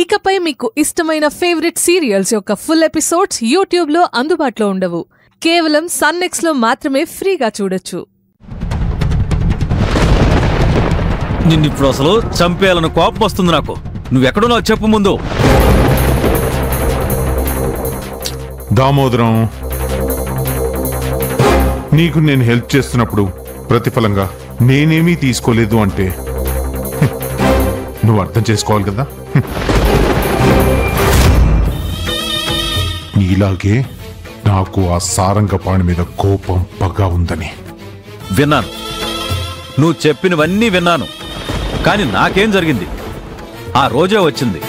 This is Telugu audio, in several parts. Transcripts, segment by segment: ఇకపై మీకు ఇష్టమైన ఫేవరెట్ సీరియల్స్ యొక్క ఫుల్ ఎపిసోడ్స్ యూట్యూబ్ లో అందుబాటులో ఉండవు. కేవలం సన్ నెక్స్ట్ లో మాత్రమే ఫ్రీగా చూడొచ్చు. నిన్ను ఇప్పుడు అసలు చంపేయాలని కోపం వస్తుంది నాకు. నువ్వు ఎక్కడున్నా చెప్పు ముందు. దామోదరం, నీకు నేను హెల్ప్ చేస్తున్నప్పుడు ప్రతిఫలంగా నేనేమీ తీసుకోలేదు అంటే నువ్వు అర్థం చేసుకోవాలి కదా. నీలాగే నాకు ఆ సారంగపాణి మీద కోపం పగ ఉందని విన్నాను. నువ్వు చెప్పినవన్నీ విన్నాను, కానీ నాకేం జరిగింది? ఆ రోజే వచ్చింది.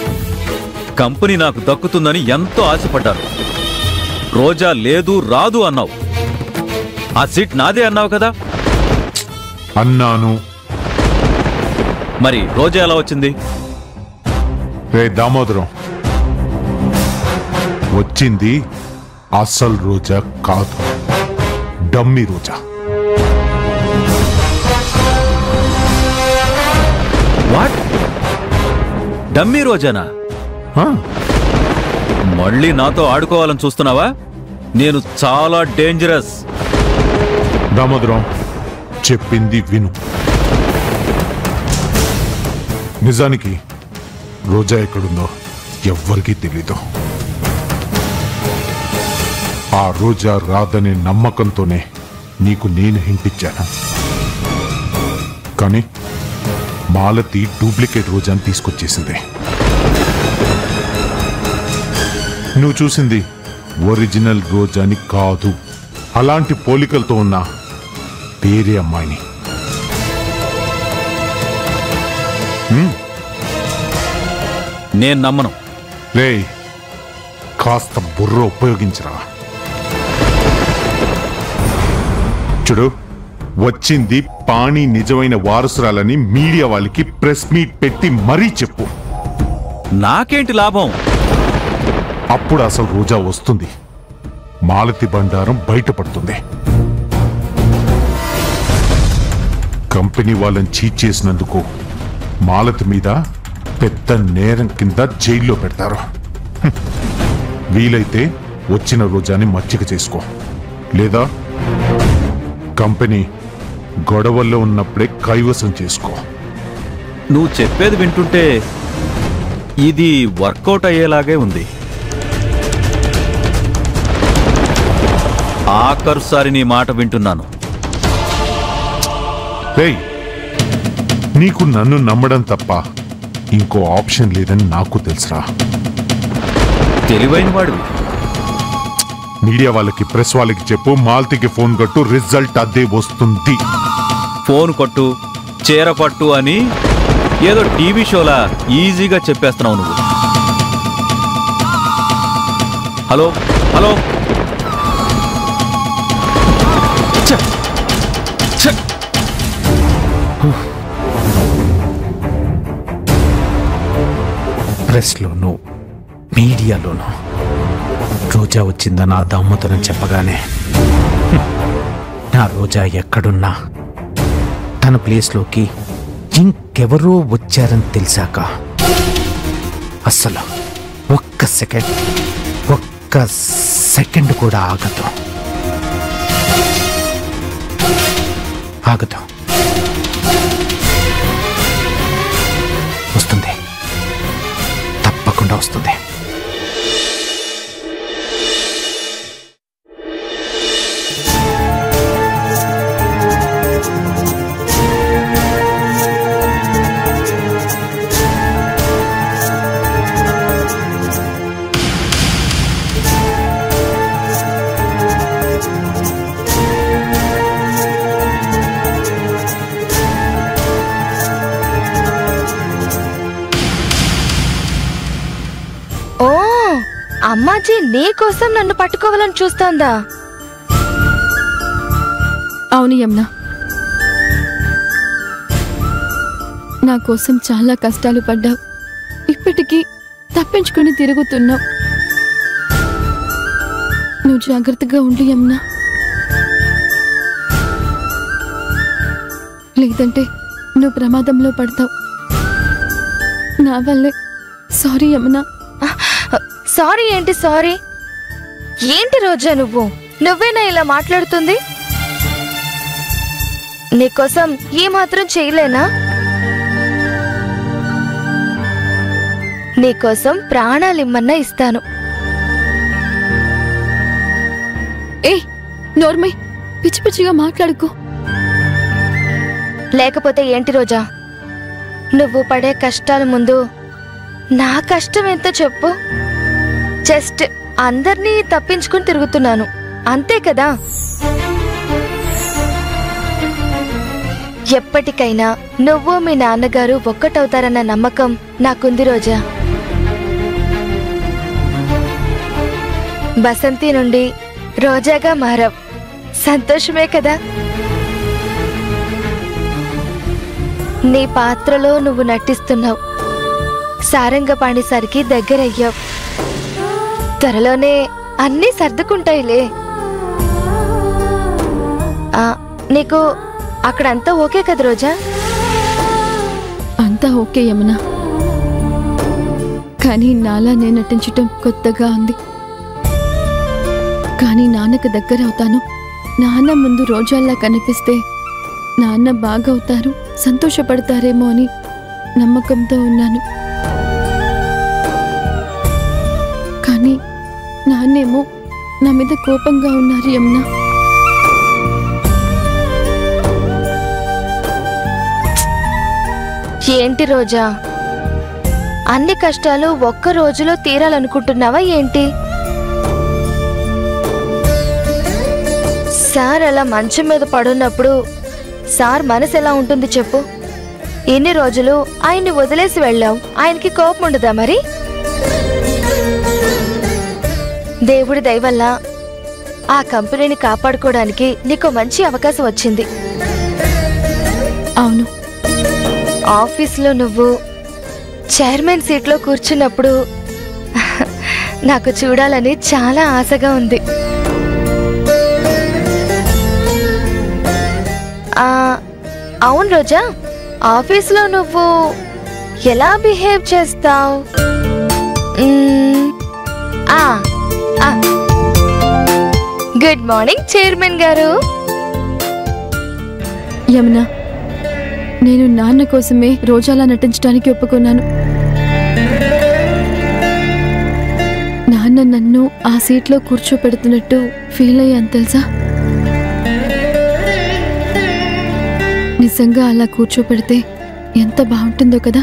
కంపెనీ నాకు దక్కుతుందని ఎంతో ఆశపడ్డాను. రోజా లేదు రాదు అన్నావు. ఆ సీట్ నాదే అన్నావు కదా. అన్నాను. మరి రోజా ఎలా వచ్చింది? రే దామోదరం, వచ్చింది అసలు రోజా కాదు, డమ్మీ రోజా. వాట్? డమ్మీ రోజానా? మళ్ళీ నాతో ఆడుకోవాలని చూస్తున్నావా? నేను చాలా డేంజరస్. దామోదరం, చెప్పింది విను. నిజానికి రోజా ఎక్కడుందో ఎవ్వరికీ తెలీదు. ఆ రోజా రాదనే నమ్మకంతోనే నీకు నేను హింటిచ్చాను. కానీ మాలతి డూప్లికేట్ రోజాని తీసుకొచ్చేసింది. నువ్వు చూసింది ఒరిజినల్ రోజాని కాదు, అలాంటి పోలికలతో ఉన్న పేరే అమ్మాయిని. నేను నమ్మను. రే, కాస్త బుర్ర ఉపయోగించరా. చూడు, వచ్చింది పాణి నిజమైన వారసురాలని మీడియా వాళ్ళకి ప్రెస్ మీట్ పెట్టి మరీ చెప్పు. నాకేంటి లాభం? అప్పుడు అసలు రోజా వస్తుంది, మాలతి బండారం బయటపడుతుంది. కంపెనీ వాళ్ళని చీట్ చేసినందుకు మాలతి మీద పెద్ద నేరం కింద జైల్లో పెడతారు. వీలైతే వచ్చిన రోజాని మచ్చిక చేసుకో, లేదా కంపెనీ గొడవల్లో ఉన్నప్పుడే కైవసం చేసుకో. నువ్వు చెప్పేది వింటుంటే ఇది వర్కౌట్ అయ్యేలాగే ఉంది. ఆఖరుసారి నీ మాట వింటున్నాను. నీకు నన్ను నమ్మడం తప్ప ఇంకో ఆప్షన్ లేదని నాకు తెలుసురా. తెలివైన వాడు. మీడియా వాళ్ళకి, ప్రెస్ వాళ్ళకి చెప్పు, మాలతికి ఫోన్ కట్టు, రిజల్ట్ అదే వస్తుంది. ఫోన్ కొట్టు, చీర పట్టు అని ఏదో టీవీ షోలా ఈజీగా చెప్పేస్తున్నావు నువ్వు. హలో హలో, ప్రెస్లోనూ మీడియాలోనూ రోజా వచ్చిందా నా దామోదరం చెప్పగానే నా రోజా ఎక్కడున్నా తన ప్లేస్లోకి ఇంకెవరో వచ్చారని తెలిసాక అస్సలు ఒక్క సెకండ్ కూడా ఆగదు. వస్తుంది, తప్పకుండా వస్తుంది. అమ్మాజీ నీ కోసం నన్ను పట్టుకోవాలని చూస్తోందా? అవును యమునా, నా కోసం చాలా కష్టాలు పడ్డావు, ఇప్పటికీ తప్పించుకుని తిరుగుతున్నావు. నువ్వు జాగ్రత్తగా ఉండు యమునా, లేదంటే నువ్వు ప్రమాదంలో పడతావు. నా వల్లే సారీ యమునా. సారీ ఏంటి? సారీ ఏంటి రోజా? నువ్వేనా ఇలా మాట్లాడుతుంది? నీకోసం ఏమాత్రం చేయలేనా? నీకోసం ప్రాణాలిమ్మన్నా ఇస్తాను. ఏ నోర్మే, పిచ్చి పిచ్చిగా మాట్లాడుకో. లేకపోతే ఏంటి రోజా, నువ్వు పడే కష్టాల ముందు నా కష్టం ఎంత చెప్పు. జస్ట్ అందరినీ తప్పించుకుని తిరుగుతున్నాను అంతే కదా. ఎప్పటికైనా నువ్వు మీ నాన్నగారు ఒక్కటవుతారన్న నమ్మకం నాకుంది రోజా. బసంతి నుండి రోజాగా మారావు, సంతోషమే కదా. నీ పాత్రలో నువ్వు నటిస్తున్నావు. సారంగపాణి సారికి దగ్గరయ్యావు. త్వరలోనే అన్నీ సర్దుకుంటాయిలే. నీకు అక్కడంతా ఓకే కదా రోజా? అంతా ఓకే యమునా, కానీ నాలా నేను నటించటం కొత్తగా ఉంది. కానీ నాన్నకు దగ్గర అవుతాను. నాన్న ముందు రోజాల్లా కనిపిస్తే నాన్న బాగవుతారు, సంతోషపడతారేమో అని నమ్మకంతో ఉన్నాను. కానీ నాన్నేమో నా మీద కోపంగా ఉన్నారు యమునా. ఏంటి రోజా, అన్ని కష్టాలు ఒక్క రోజులో తీరాలనుకుంటున్నావా ఏంటి? సార్ అలా మంచం మీద పడున్నప్పుడు సార్ మనసు ఎలా ఉంటుంది చెప్పు. ఎన్ని రోజులు ఆయన్ని వదిలేసి వెళ్ళావు, ఆయనకి కోపం ఉండదా మరి? దేవుడి దయవల్ల ఆ కంపెనీని కాపాడుకోవడానికి నీకు మంచి అవకాశం వచ్చింది. అవును, ఆఫీస్లో నువ్వు చైర్మన్ సీట్లో కూర్చున్నప్పుడు నాకు చూడాలని చాలా ఆశగా ఉంది. అవును రోజా, ఆఫీస్లో నువ్వు ఎలా బిహేవ్ చేస్తావు? గుడ్ మార్నింగ్ చైర్మన్ గారు. యమునా, నేను నాన్న కోసమే రోజాలా నటించడానికి ఒప్పుకున్నాను. నాన్న నన్ను ఆ సీట్లో కూర్చోపెడుతున్నట్టు ఫీల్ అయ్యాను తెలుసా. నిజంగా అలా కూర్చోపెడితే ఎంత బాగుంటుందో కదా.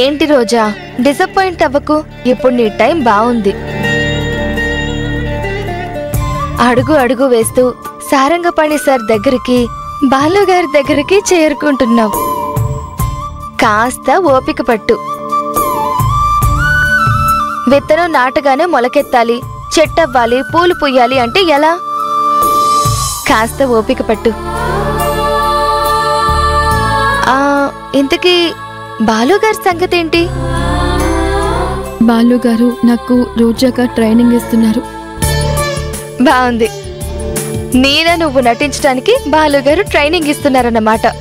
ఏంటి రోజా, డిసప్పాయింట్ అవ్వకు. ఇప్పుడు నీ టైం బాగుంది. అడుగు అడుగు వేస్తూ సారంగపాణి సార్ దగ్గరికి, బాలు గారి దగ్గరికి చేరుకుంటున్నావు. కాస్త ఓపిక పట్టు. విత్తనం నాటగానే మొలకెత్తాలి, చెట్టవ్వాలి, పూలు పుయ్యాలి అంటే ఎలా? కాస్త ఓపిక పట్టు. ఇంతకీ బాలుగారి సంగతి ఏంటి? బాలుగారు నాకు రోజాగా ట్రైనింగ్ ఇస్తున్నారు. బాగుంది. నీలా నువ్వు నటించడానికి బాలుగారు ట్రైనింగ్ ఇస్తున్నారన్నమాట.